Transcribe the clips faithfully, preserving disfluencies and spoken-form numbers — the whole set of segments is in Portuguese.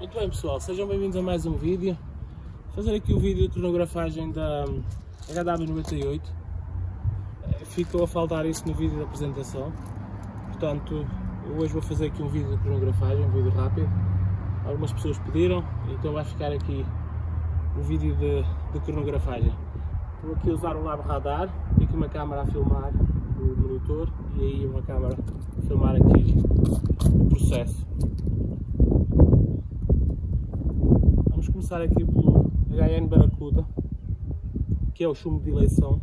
Muito bem pessoal, sejam bem-vindos a mais um vídeo. Vou fazer aqui o vídeo de cronografagem da H W noventa e oito. Ficou a faltar isso no vídeo da apresentação. Portanto, hoje vou fazer aqui um vídeo de cronografagem, um vídeo rápido. Algumas pessoas pediram, então vai ficar aqui o vídeo de, de cronografagem. Vou aqui usar o LabRadar, tenho aqui uma câmera a filmar o monitor e aí uma câmera a filmar aqui o processo. Vamos começar aqui pelo H N Baracuda, que é o chumbo de eleição.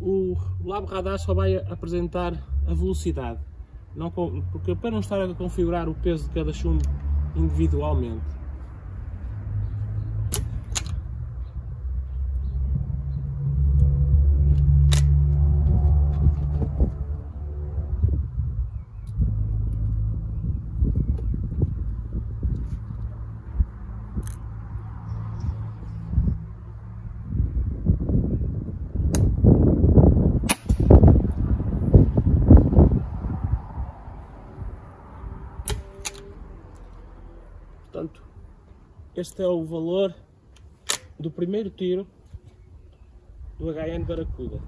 O LabRadar só vai apresentar a velocidade, não, porque para não estar a configurar o peso de cada chumbo individualmente. Portanto, este é o valor do primeiro tiro do H N Baracuda.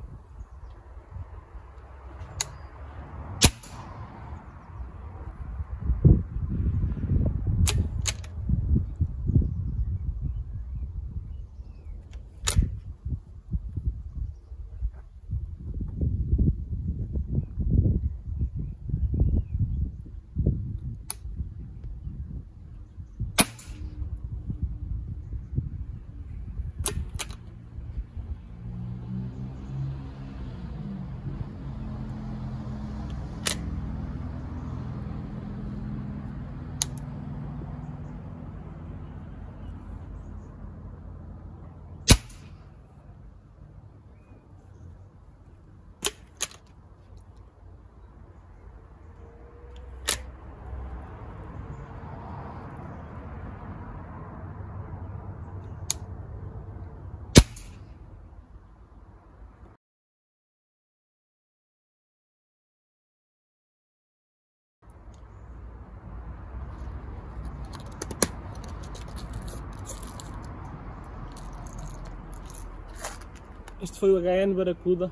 Este foi o H N Baracuda.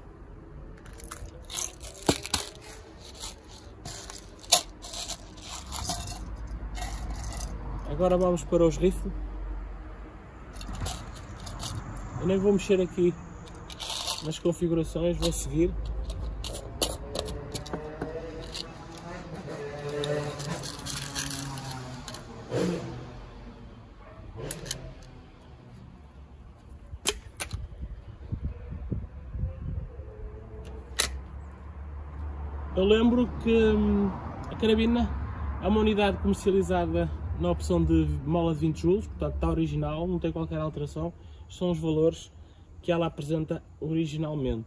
Agora vamos para os rifles. Eu nem vou mexer aqui nas configurações, vou seguir. Eu lembro que a carabina é uma unidade comercializada na opção de mola de vinte joules, portanto está original, não tem qualquer alteração, são os valores que ela apresenta originalmente.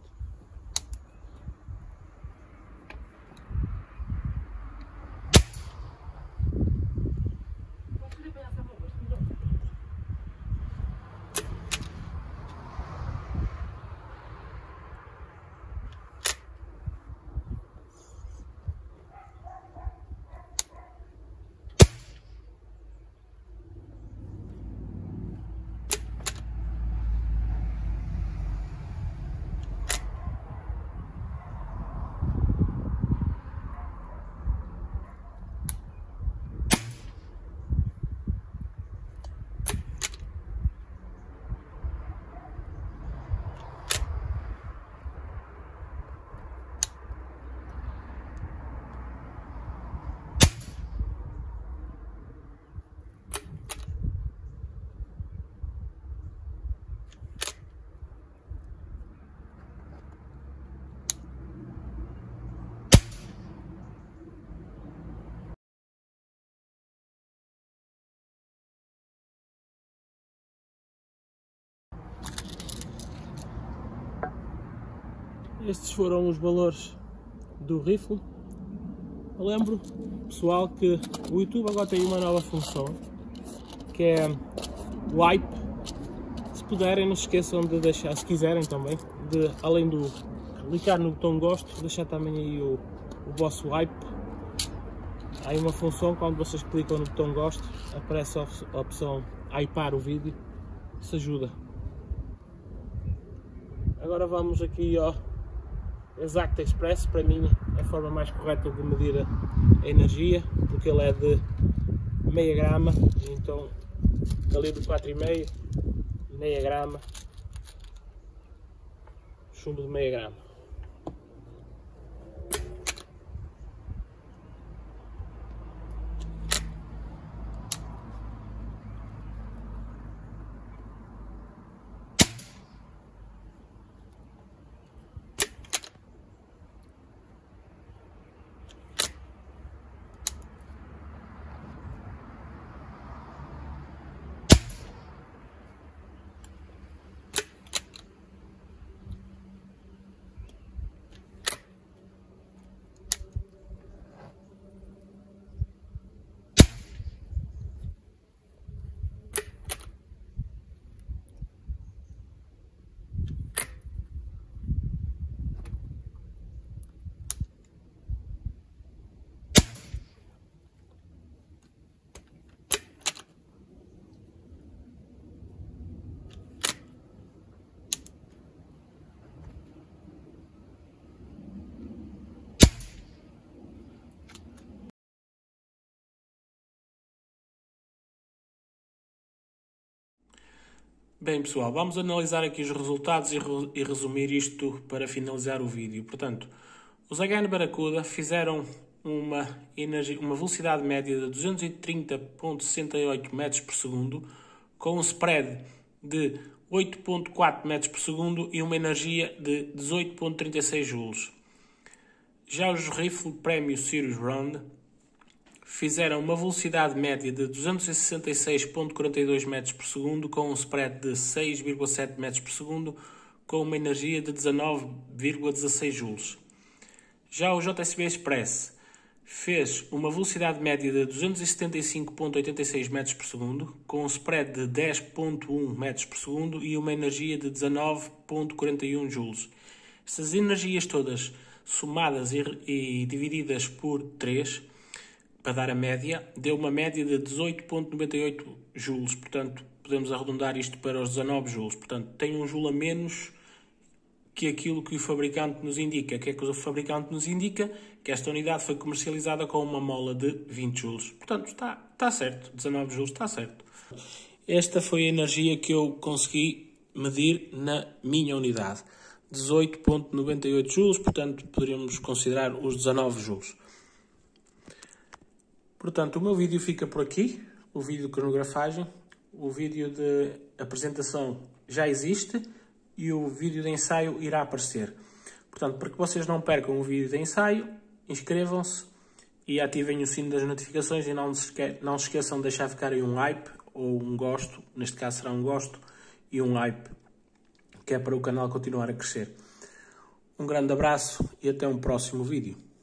Estes foram os valores do rifle. Eu lembro, pessoal, que o YouTube agora tem uma nova função, que é wipe. Se puderem, não se esqueçam de deixar, se quiserem também, de, além do clicar no botão gosto, deixar também aí o, o vosso hype. Há uma função, quando vocês clicam no botão gosto, aparece a opção hypar o vídeo, isso ajuda. Agora vamos aqui ao J S B Express, para mim é a forma mais correta de medir a energia, porque ele é de meia grama, então calibre quatro vírgula cinco, meia grama, chumbo de meia grama. Bem pessoal, vamos analisar aqui os resultados e resumir isto para finalizar o vídeo. Portanto, os H N Baracuda fizeram uma, energia, uma velocidade média de duzentos e trinta vírgula sessenta e oito metros por segundo, com um spread de oito vírgula quatro metros por segundo e uma energia de dezoito vírgula trinta e seis joules. Já os Rifle Premium Series Round fizeram uma velocidade média de duzentos e sessenta e seis vírgula quarenta e dois metros por segundo com um spread de seis vírgula sete metros por segundo com uma energia de dezanove vírgula dezasseis joules. Já o J S B Express fez uma velocidade média de duzentos e setenta e cinco vírgula oitenta e seis metros por segundo com um spread de dez vírgula um metros por segundo e uma energia de dezanove vírgula quarenta e um joules. Estas energias todas somadas e, e divididas por três para dar a média, deu uma média de dezoito vírgula noventa e oito joules, portanto, podemos arredondar isto para os dezanove joules, portanto, tem um joule a menos que aquilo que o fabricante nos indica. O que é que o fabricante nos indica? Que esta unidade foi comercializada com uma mola de vinte joules, portanto, está, está certo, dezanove joules está certo. Esta foi a energia que eu consegui medir na minha unidade, dezoito vírgula noventa e oito joules, portanto, poderíamos considerar os dezanove joules. Portanto, o meu vídeo fica por aqui, o vídeo de cronografagem, o vídeo de apresentação já existe e o vídeo de ensaio irá aparecer. Portanto, para que vocês não percam o vídeo de ensaio, inscrevam-se e ativem o sino das notificações e não se esqueçam de deixar ficar aí um like ou um gosto, neste caso será um gosto e um like, que é para o canal continuar a crescer. Um grande abraço e até um próximo vídeo.